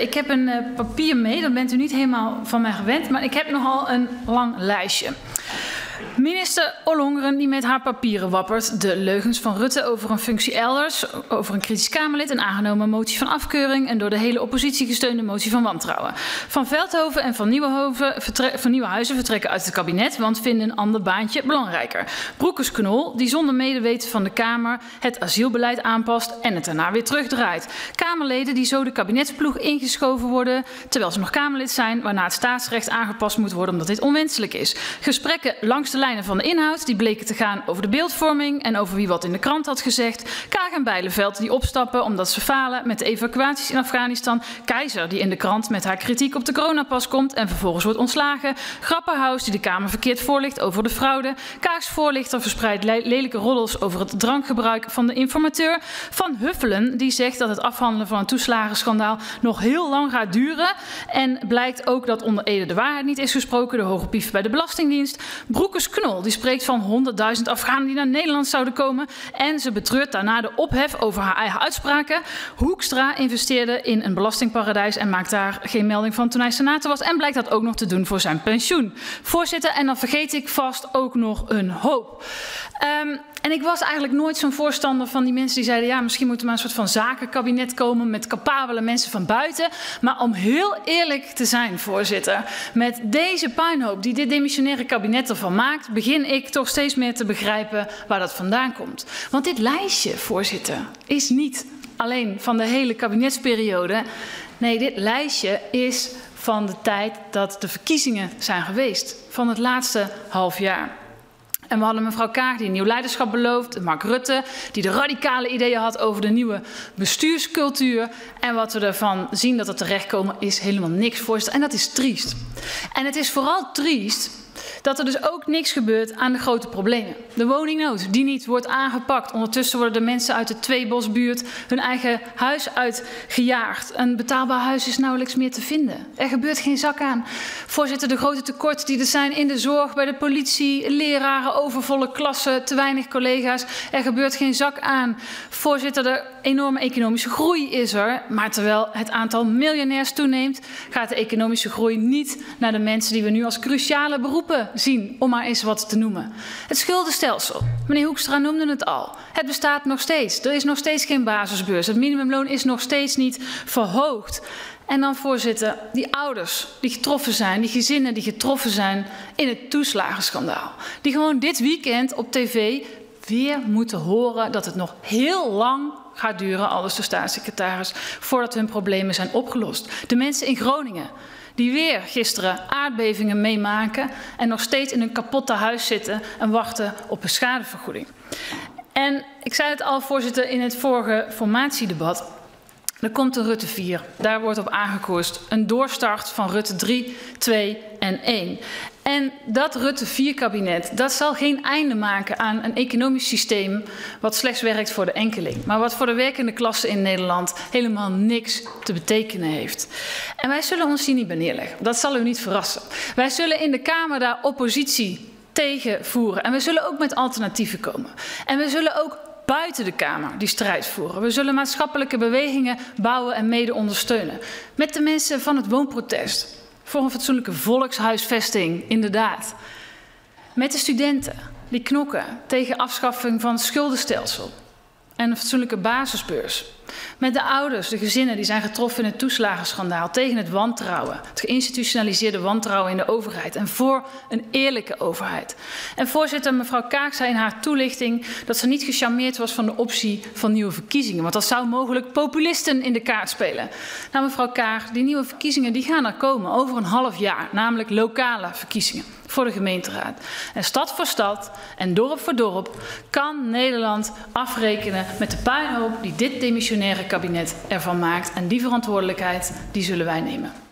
Ik heb een papier mee, dat bent u niet helemaal van mij gewend, maar ik heb nogal een lang lijstje. Minister Ollongren die met haar papieren wappert. De leugens van Rutte over een functie elders, over een kritisch Kamerlid, een aangenomen motie van afkeuring en door de hele oppositie gesteunde motie van wantrouwen. Van Veldhoven en van Nieuwenhuizen vertrekken uit het kabinet, want vinden een ander baantje belangrijker. Broekers-Knol, die zonder medeweten van de Kamer het asielbeleid aanpast en het daarna weer terugdraait. Kamerleden die zo de kabinetsploeg ingeschoven worden, terwijl ze nog Kamerlid zijn, waarna het staatsrecht aangepast moet worden omdat dit onwenselijk is. Gesprekken langs de lijnen van de inhoud, die bleken te gaan over de beeldvorming en over wie wat in de krant had gezegd. Kaag en Bijleveld die opstappen omdat ze falen met de evacuaties in Afghanistan. Keizer die in de krant met haar kritiek op de coronapas komt en vervolgens wordt ontslagen. Grapperhaus die de Kamer verkeerd voorlicht over de fraude. Kaags voorlichter verspreidt lelijke roddels over het drankgebruik van de informateur. Van Huffelen die zegt dat het afhandelen van een toeslagenschandaal nog heel lang gaat duren. En blijkt ook dat onder Ede de waarheid niet is gesproken, de hoge pief bij de Belastingdienst. Broekers-Knol die spreekt van 100.000 Afghanen die naar Nederland zouden komen en ze betreurt daarna de ophef over haar eigen uitspraken. Hoekstra investeerde in een belastingparadijs en maakt daar geen melding van toen hij senator was en blijkt dat ook nog te doen voor zijn pensioen. Voorzitter, en dan vergeet ik vast ook nog een hoop. En ik was eigenlijk nooit zo'n voorstander van die mensen die zeiden, ja, misschien moet er maar een soort van zakenkabinet komen met capabele mensen van buiten. Maar om heel eerlijk te zijn, voorzitter, met deze puinhoop die dit demissionaire kabinet ervan maakt, begin ik toch steeds meer te begrijpen waar dat vandaan komt. Want dit lijstje, voorzitter, is niet alleen van de hele kabinetsperiode. Nee, dit lijstje is van de tijd dat de verkiezingen zijn geweest, van het laatste half jaar. En we hadden mevrouw Kaag die nieuw leiderschap belooft, Mark Rutte die de radicale ideeën had over de nieuwe bestuurscultuur. En wat we ervan zien dat er terechtkomen is helemaal niks, voorzitter. En dat is triest. En het is vooral triest dat er dus ook niks gebeurt aan de grote problemen. De woningnood, die niet wordt aangepakt. Ondertussen worden de mensen uit de Tweebosbuurt hun eigen huis uitgejaagd. Een betaalbaar huis is nauwelijks meer te vinden. Er gebeurt geen zak aan. Voorzitter, de grote tekorten die er zijn in de zorg, bij de politie, leraren, overvolle klassen, te weinig collega's. Er gebeurt geen zak aan. Voorzitter, de enorme economische groei is er. Maar terwijl het aantal miljonairs toeneemt, gaat de economische groei niet naar de mensen die we nu als cruciale beroepen zien, om maar eens wat te noemen. Het schuldenstelsel, meneer Hoekstra noemde het al. Het bestaat nog steeds. Er is nog steeds geen basisbeurs. Het minimumloon is nog steeds niet verhoogd. En dan, voorzitter, die ouders die getroffen zijn, die gezinnen die getroffen zijn in het toeslagenschandaal. Die gewoon dit weekend op tv weer moeten horen dat het nog heel lang gaat duren, aldus de staatssecretaris, voordat hun problemen zijn opgelost. De mensen in Groningen die weer gisteren aardbevingen meemaken en nog steeds in hun kapotte huis zitten en wachten op een schadevergoeding. En ik zei het al, voorzitter, in het vorige formatiedebat. Er komt een Rutte 4. Daar wordt op aangekoerst. Een doorstart van Rutte 3, 2 en 1. En dat Rutte 4-kabinet, dat zal geen einde maken aan een economisch systeem wat slechts werkt voor de enkeling. Maar wat voor de werkende klasse in Nederland helemaal niks te betekenen heeft. En wij zullen ons hier niet bij neerleggen. Dat zal u niet verrassen. Wij zullen in de Kamer daar oppositie tegen voeren. En we zullen ook met alternatieven komen. En we zullen ook buiten de Kamer die strijd voeren. We zullen maatschappelijke bewegingen bouwen en mede ondersteunen. Met de mensen van het woonprotest. Voor een fatsoenlijke volkshuisvesting, inderdaad. Met de studenten die knokken tegen afschaffing van het schuldenstelsel en een fatsoenlijke basisbeurs. Met de ouders, de gezinnen die zijn getroffen in het toeslagenschandaal, tegen het wantrouwen, het geïnstitutionaliseerde wantrouwen in de overheid en voor een eerlijke overheid. En voorzitter, mevrouw Kaag zei in haar toelichting dat ze niet gecharmeerd was van de optie van nieuwe verkiezingen, want dat zou mogelijk populisten in de kaart spelen. Nou mevrouw Kaag, die nieuwe verkiezingen die gaan er komen over een half jaar, namelijk lokale verkiezingen voor de gemeenteraad. En stad voor stad en dorp voor dorp kan Nederland afrekenen met de puinhoop die dit demissionaire kabinet ervan maakt. En die verantwoordelijkheid die zullen wij nemen.